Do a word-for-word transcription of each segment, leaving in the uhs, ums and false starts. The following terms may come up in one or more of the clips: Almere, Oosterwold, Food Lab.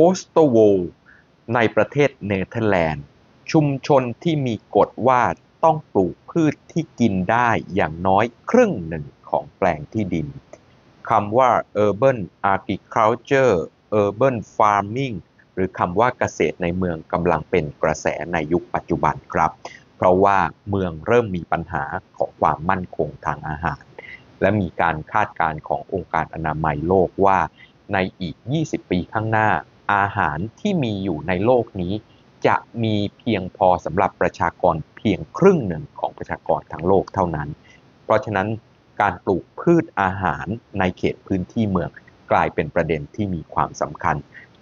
Oosterwold ในประเทศเนเธอร์แลนด์ชุมชนที่มีกฎว่าต้องปลูกพืชที่กินได้อย่างน้อยครึ่งหนึ่งของแปลงที่ดินคำว่า urban agriculture urban farming หรือคำว่าเกษตรในเมืองกำลังเป็นกระแสในยุคปัจจุบันครับเพราะว่าเมืองเริ่มมีปัญหาของความมั่นคงทางอาหารและมีการคาดการณ์ขององค์การอนามัยโลกว่าในอีกยี่สิบปีข้างหน้าอาหารที่มีอยู่ในโลกนี้จะมีเพียงพอสำหรับประชากรเพียงครึ่งหนึ่งของประชากรทั้งโลกเท่านั้นเพราะฉะนั้นการปลูกพืชอาหารในเขตพื้นที่เมืองกลายเป็นประเด็นที่มีความสำคัญ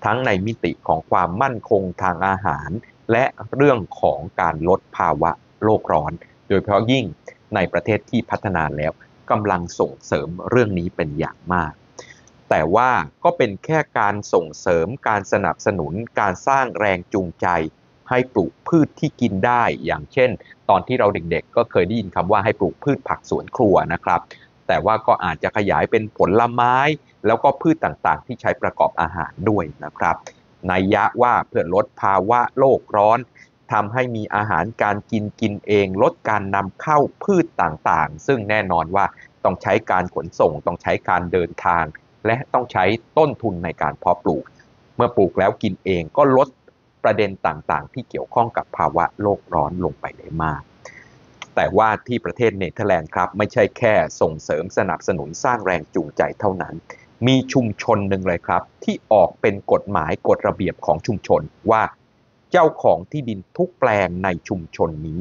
ทั้งในมิติของความมั่นคงทางอาหารและเรื่องของการลดภาวะโลกร้อนโดยเฉพาะยิ่งในประเทศที่พัฒนาแล้วกำลังส่งเสริมเรื่องนี้เป็นอย่างมากแต่ว่าก็เป็นแค่การส่งเสริมการสนับสนุนการสร้างแรงจูงใจให้ปลูกพืชที่กินได้อย่างเช่นตอนที่เราเด็กๆก็เคยได้ยินคำว่าให้ปลูกพืชผักสวนครัวนะครับแต่ว่าก็อาจจะขยายเป็นผลไม้แล้วก็พืชต่างๆที่ใช้ประกอบอาหารด้วยนะครับนัยยะว่าเพื่อลดภาวะโลกร้อนทำให้มีอาหารการกินกินเองลดการนำเข้าพืชต่างๆซึ่งแน่นอนว่าต้องใช้การขนส่งต้องใช้การเดินทางและต้องใช้ต้นทุนในการเพาะปลูกเมื่อปลูกแล้วกินเองก็ลดประเด็นต่างๆที่เกี่ยวข้องกับภาวะโลกร้อนลงไปได้มากแต่ว่าที่ประเทศเนเธอร์แลนด์ครับไม่ใช่แค่ส่งเสริมสนับสนุนสร้างแรงจูงใจเท่านั้นมีชุมชนหนึ่งเลยครับที่ออกเป็นกฎหมายกฎระเบียบของชุมชนว่าเจ้าของที่ดินทุกแปลงในชุมชนนี้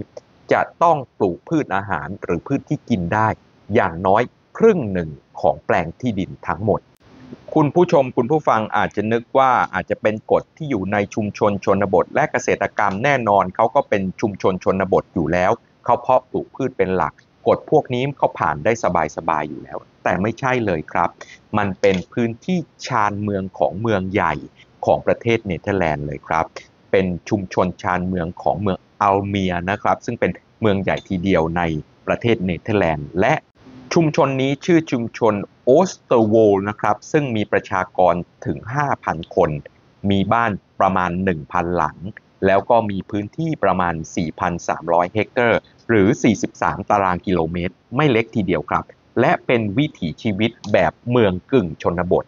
จะต้องปลูกพืชอาหารหรือพืชที่กินได้อย่างน้อยครึ่งหนึ่งของแปลงที่ดินทั้งหมดคุณผู้ชมคุณผู้ฟังอาจจะนึกว่าอาจจะเป็นกฎที่อยู่ในชุมชนชนบทและเกษตรกรรมแน่นอนเขาก็เป็นชุมชนชนบทอยู่แล้วเขาเพาะปลูกพืชเป็นหลักกฎพวกนี้เขาผ่านได้สบายๆอยู่แล้วแต่ไม่ใช่เลยครับมันเป็นพื้นที่ชานเมืองของเมืองใหญ่ของประเทศเนเธอร์แลนด์เลยครับเป็นชุมชนชานเมืองของเมืองอัลเมียนะครับซึ่งเป็นเมืองใหญ่ทีเดียวในประเทศเนเธอร์แลนด์และชุมชนนี้ชื่อชุมชน Oosterwold นะครับซึ่งมีประชากรถึง ห้าพัน คนมีบ้านประมาณ หนึ่งพัน หลังแล้วก็มีพื้นที่ประมาณ สี่พันสามร้อย เฮกเตอร์หรือสี่สิบสามตารางกิโลเมตรไม่เล็กทีเดียวครับและเป็นวิถีชีวิตแบบเมืองกึ่งชนบท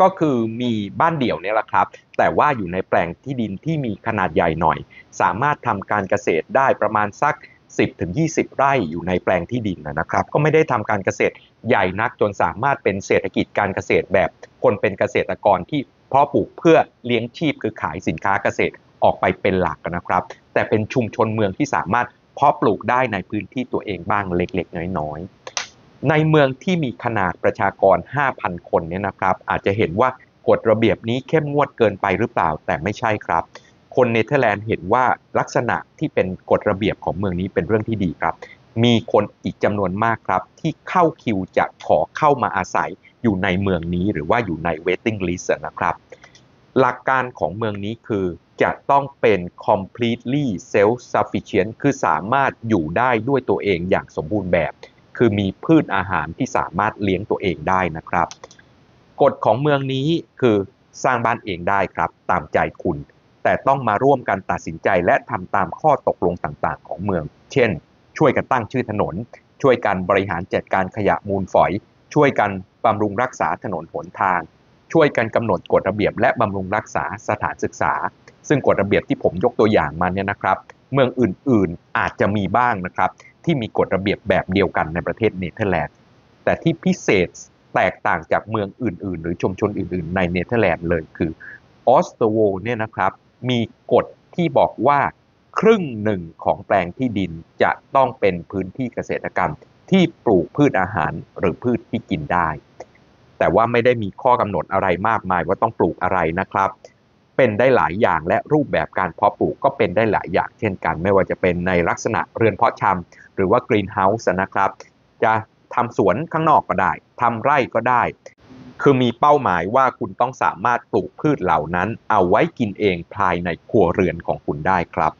ก็คือมีบ้านเดี่ยวเนี่ยแหละครับแต่ว่าอยู่ในแปลงที่ดินที่มีขนาดใหญ่หน่อยสามารถทำการเกษตรได้ประมาณสัก สิบถึงยี่สิบ ไร่อยู่ในแปลงที่ดินนะครับก็ไม่ได้ทำการเกษตรใหญ่นักจนสามารถเป็นเศรษฐกิจการเกษตรแบบคนเป็นเกษตรกรที่เพาะปลูกเพื่อเลี้ยงชีพคือขายสินค้าเกษตรออกไปเป็นหลักนะครับแต่เป็นชุมชนเมืองที่สามารถเพาะปลูกได้ในพื้นที่ตัวเองบ้างเล็กๆน้อยๆในเมืองที่มีขนาดประชากร ห้าพัน คนเนี่ยนะครับอาจจะเห็นว่ากฎระเบียบนี้เข้มงวดเกินไปหรือเปล่าแต่ไม่ใช่ครับคนเนเธอร์แลนด์เห็นว่าลักษณะที่เป็นกฎระเบียบของเมืองนี้เป็นเรื่องที่ดีครับมีคนอีกจำนวนมากครับที่เข้าคิวจะขอเข้ามาอาศัยอยู่ในเมืองนี้หรือว่าอยู่ใน waiting list นะครับหลักการของเมืองนี้คือจะต้องเป็น completely self sufficient คือสามารถอยู่ได้ด้วยตัวเองอย่างสมบูรณ์แบบคือมีพืชอาหารที่สามารถเลี้ยงตัวเองได้นะครับกฎของเมืองนี้คือสร้างบ้านเองได้ครับตามใจคุณแต่ต้องมาร่วมกันตัดสินใจและทำตามข้อตกลงต่างๆของเมืองเช่นช่วยกันตั้งชื่อถนนช่วยกันบริหารจัดการขยะมูลฝอยช่วยกันบำรุงรักษาถนนหนทางช่วยกันกำหนดกฎระเบียบและบำรุงรักษาสถานศึกษาซึ่งกฎระเบียบที่ผมยกตัวอย่างมาเนี่ยนะครับเมืองอื่นๆอาจจะมีบ้างนะครับที่มีกฎระเบียบแบบเดียวกันในประเทศเนเธอร์แลนด์แต่ที่พิเศษแตกต่างจากเมืองอื่นๆหรือชุมชนอื่นๆในเนเธอร์แลนด์เลยคือออสเตอร์โวเนี่ยนะครับมีกฎที่บอกว่าครึ่งหนึ่งของแปลงที่ดินจะต้องเป็นพื้นที่เกษตรกรรมที่ปลูกพืชอาหารหรือพืชที่กินได้แต่ว่าไม่ได้มีข้อกำหนดอะไรมากมายว่าต้องปลูกอะไรนะครับเป็นได้หลายอย่างและรูปแบบการเพาะปลูกก็เป็นได้หลายอย่างเช่นกันไม่ว่าจะเป็นในลักษณะเรือนเพาะชำหรือว่ากรีนเฮาส์นะครับจะทำสวนข้างนอกก็ได้ทำไร่ก็ได้คือมีเป้าหมายว่าคุณต้องสามารถปลูกพืชเหล่านั้นเอาไว้กินเองภายในครัวเรือนของคุณได้ครับ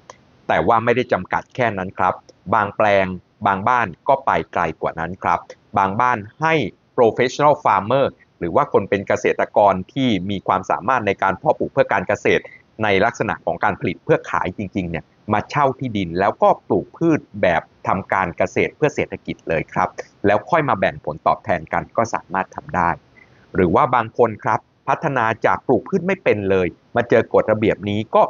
แต่ว่าไม่ได้จำกัดแค่นั้นครับบางแปลงบางบ้านก็ไปไกลกว่านั้นครับบางบ้านให้ professional farmer หรือว่าคนเป็นเกษตรกรที่มีความสามารถในการเพาะปลูกเพื่อการเกษตรในลักษณะของการผลิตเพื่อขายจริงๆเนี่ยมาเช่าที่ดินแล้วก็ปลูกพืชแบบทำการเกษตรเพื่อเศรษฐกิจเลยครับแล้วค่อยมาแบ่งผลตอบแทนกันก็สามารถทำได้หรือว่าบางคนครับพัฒนาจากปลูกพืชไม่เป็นเลยมาเจอกฎระเบียบนี้ก็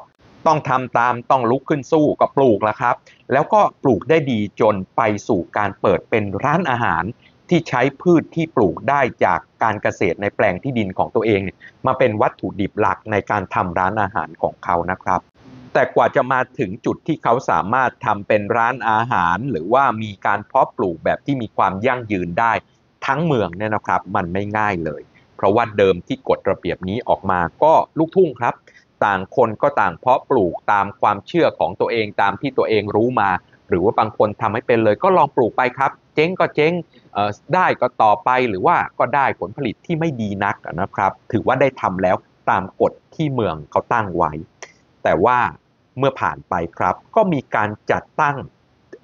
ต้องทำตามต้องลุกขึ้นสู้ก็ปลูกแล้วครับแล้วก็ปลูกได้ดีจนไปสู่การเปิดเป็นร้านอาหารที่ใช้พืชที่ปลูกได้จากการเกษตรในแปลงที่ดินของตัวเองเนี่ยมาเป็นวัตถุดิบหลักในการทำร้านอาหารของเขานะครับแต่กว่าจะมาถึงจุดที่เขาสามารถทำเป็นร้านอาหารหรือว่ามีการเพาะปลูกแบบที่มีความยั่งยืนได้ทั้งเมืองเนี่ยนะครับมันไม่ง่ายเลยเพราะว่าเดิมที่กฎระเบียบนี้ออกมาก็ลูกทุ่งครับต่างคนก็ต่างเพาะปลูกตามความเชื่อของตัวเองตามที่ตัวเองรู้มาหรือว่าบางคนทำให้เป็นเลยก็ลองปลูกไปครับเจ๊งก็เจ๊งได้ก็ต่อไปหรือว่าก็ได้ผลผลิตที่ไม่ดีนักนะครับถือว่าได้ทำแล้วตามกฎที่เมืองเขาตั้งไว้แต่ว่าเมื่อผ่านไปครับก็มีการจัดตั้ง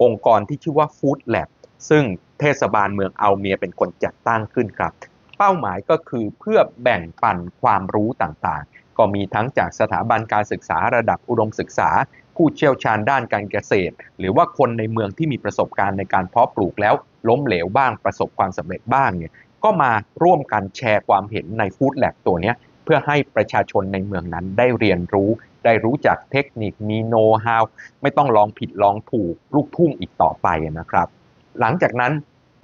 องค์กรที่ชื่อว่า Food Lab ซึ่งเทศบาลเมืองเอาเมียเป็นคนจัดตั้งขึ้นครับเป้าหมายก็คือเพื่อแบ่งปันความรู้ต่างๆก็มีทั้งจากสถาบันการศึกษาระดับอุดมศึกษาผู้เชี่ยวชาญด้านการเกษตรหรือว่าคนในเมืองที่มีประสบการณ์ในการเพาะปลูกแล้วล้มเหลวบ้างประสบความสำเร็จบ้างเนี่ยก็มาร่วมกันแชร์ความเห็นใน Food Lab ตัวนี้เพื่อให้ประชาชนในเมืองนั้นได้เรียนรู้ได้รู้จักเทคนิคมีโน้ตฮาวไม่ต้องลองผิดลองถูกลูกทุ่งอีกต่อไปนะครับหลังจากนั้น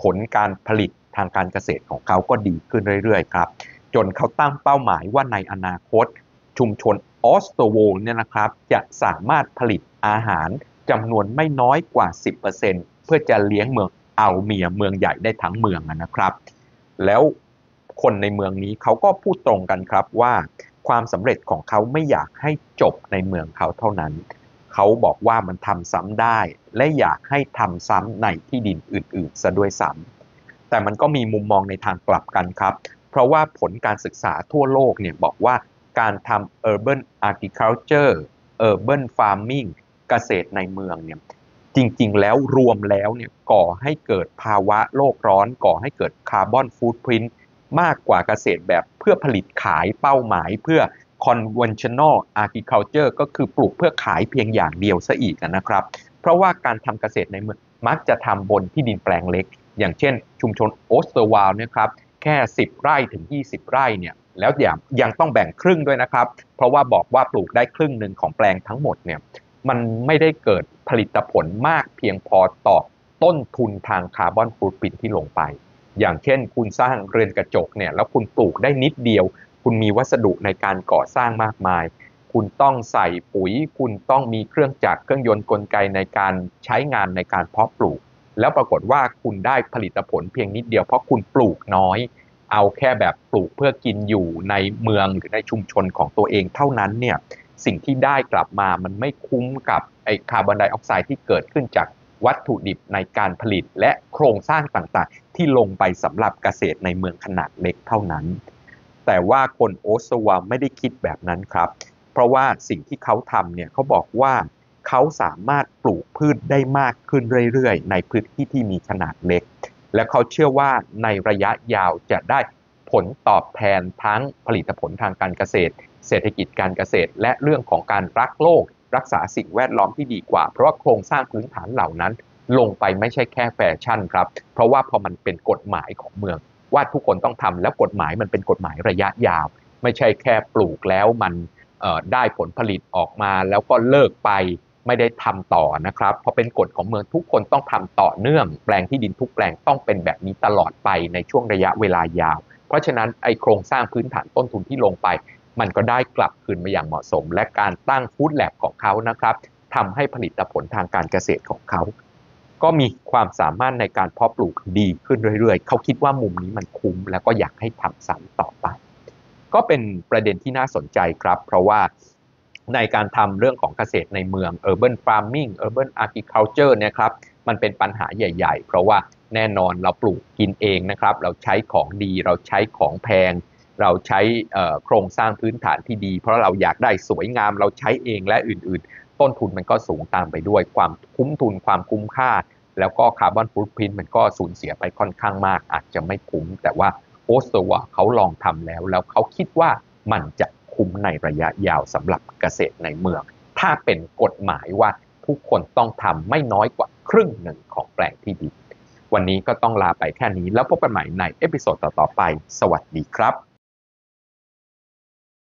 ผลการผลิตทางการเกษตรของเขาก็ดีขึ้นเรื่อยๆครับจนเขาตั้งเป้าหมายว่าในอนาคตชุมชนOosterwoldเนี่ยนะครับจะสามารถผลิตอาหารจำนวนไม่น้อยกว่า สิบเปอร์เซ็นต์ เพื่อจะเลี้ยงเมืองเอาเมียเมืองใหญ่ได้ทั้งเมืองนะครับแล้วคนในเมืองนี้เขาก็พูดตรงกันครับว่าความสำเร็จของเขาไม่อยากให้จบในเมืองเขาเท่านั้นเขาบอกว่ามันทำซ้ำได้และอยากให้ทำซ้ำในที่ดินอื่นๆซะด้วยซ้ำแต่มันก็มีมุมมองในทางกลับกันครับเพราะว่าผลการศึกษาทั่วโลกเนี่ยบอกว่าการทำ urban agriculture urban farming เกษตรในเมืองเนี่ยจริงๆแล้วรวมแล้วเนี่ยก่อให้เกิดภาวะโลกร้อนก่อให้เกิดคาร์บอนฟุตพริ้นท์มากกว่าเกษตรแบบเพื่อผลิตขายเป้าหมายเพื่อ conventional agriculture ก็คือปลูกเพื่อขายเพียงอย่างเดียวซะอีกนะครับเพราะว่าการทำเกษตรในเมืองมักจะทำบนที่ดินแปลงเล็กอย่างเช่นชุมชน Oosterwold เนี่ยครับแค่สิบไร่ถึงยี่สิบไร่เนี่ยแล้วอย่างยังต้องแบ่งครึ่งด้วยนะครับเพราะว่าบอกว่าปลูกได้ครึ่งหนึ่งของแปลงทั้งหมดเนี่ยมันไม่ได้เกิดผลิตผลมากเพียงพอต่อต้นทุนทางคาร์บอนฟุตพริ้นท์ที่ลงไปอย่างเช่นคุณสร้างเรือนกระจกเนี่ยแล้วคุณปลูกได้นิดเดียวคุณมีวัสดุในการก่อสร้างมากมายคุณต้องใส่ปุ๋ยคุณต้องมีเครื่องจักรเครื่องยนต์กลไกในการใช้งานในการเพาะปลูกแล้วปรากฏว่าคุณได้ผลิตผลเพียงนิดเดียวเพราะคุณปลูกน้อยเอาแค่แบบปลูกเพื่อกินอยู่ในเมืองหรือในชุมชนของตัวเองเท่านั้นเนี่ยสิ่งที่ได้กลับมามันไม่คุ้มกับไอคาร์บอนไดออกไซด์ที่เกิดขึ้นจากวัตถุดิบในการผลิตและโครงสร้างต่างๆที่ลงไปสำหรับเกษตรในเมืองขนาดเล็กเท่านั้นแต่ว่าคนโอสวาไม่ได้คิดแบบนั้นครับเพราะว่าสิ่งที่เขาทำเนี่ยเขาบอกว่าเขาสามารถปลูกพืชได้มากขึ้นเรื่อยๆในพื้นที่ที่มีขนาดเล็กและเขาเชื่อว่าในระยะยาวจะได้ผลตอบแทนทั้งผลิตผลทางการเกษตรเศรษฐกิจการเกษตรและเรื่องของการรักโลกรักษาสิ่งแวดล้อมที่ดีกว่าเพราะว่าโครงสร้างพื้นฐานเหล่านั้นลงไปไม่ใช่แค่แฟชั่นครับเพราะว่าพอมันเป็นกฎหมายของเมืองว่าทุกคนต้องทำแล้วกฎหมายมันเป็นกฎหมายระยะยาวไม่ใช่แค่ปลูกแล้วมันได้ผลผลิตออกมาแล้วก็เลิกไปไม่ได้ทำต่อนะครับเพราะเป็นกฎของเมืองทุกคนต้องทำต่อเนื่องแปลงที่ดินทุกแปลงต้องเป็นแบบนี้ตลอดไปในช่วงระยะเวลายาวเพราะฉะนั้นไอโครงสร้างพื้นฐานต้นทุนที่ลงไปมันก็ได้กลับคืนมาอย่างเหมาะสมและการตั้งฟู้ดแลบของเขานะครับทำให้ผลิตผลทางการเกษตรของเขาก็มีความสามารถในการเพาะปลูกดีขึ้นเรื่อยๆเขาคิดว่ามุมนี้มันคุ้มแล้วก็อยากให้ทำซ้ำต่อไปก็เป็นประเด็นที่น่าสนใจครับเพราะว่าในการทำเรื่องของเกษตรในเมือง urban farming urban agriculture เนี่ยครับมันเป็นปัญหาใหญ่ๆเพราะว่าแน่นอนเราปลูกกินเองนะครับเราใช้ของดีเราใช้ของแพงเราใช้โครงสร้างพื้นฐานที่ดีเพราะเราอยากได้สวยงามเราใช้เองและอื่นๆต้นทุนมันก็สูงตามไปด้วยความคุ้มทุนความคุ้มค่าแล้วก็คาร์บอนฟุตพริ้นท์มันก็สูญเสียไปค่อนข้างมากอาจจะไม่คุ้มแต่ว่า โอสเตอร์วาเขาลองทำแล้วแล้วเขาคิดว่ามันจะคุ้มในระยะยาวสำหรับเกษตรในเมืองถ้าเป็นกฎหมายว่าทุกคนต้องทำไม่น้อยกว่าครึ่งหนึ่งของแปลงที่ดินวันนี้ก็ต้องลาไปแค่นี้แล้วพบกันใหม่ในเอพิโซดต่อๆไปสวัสดีครับ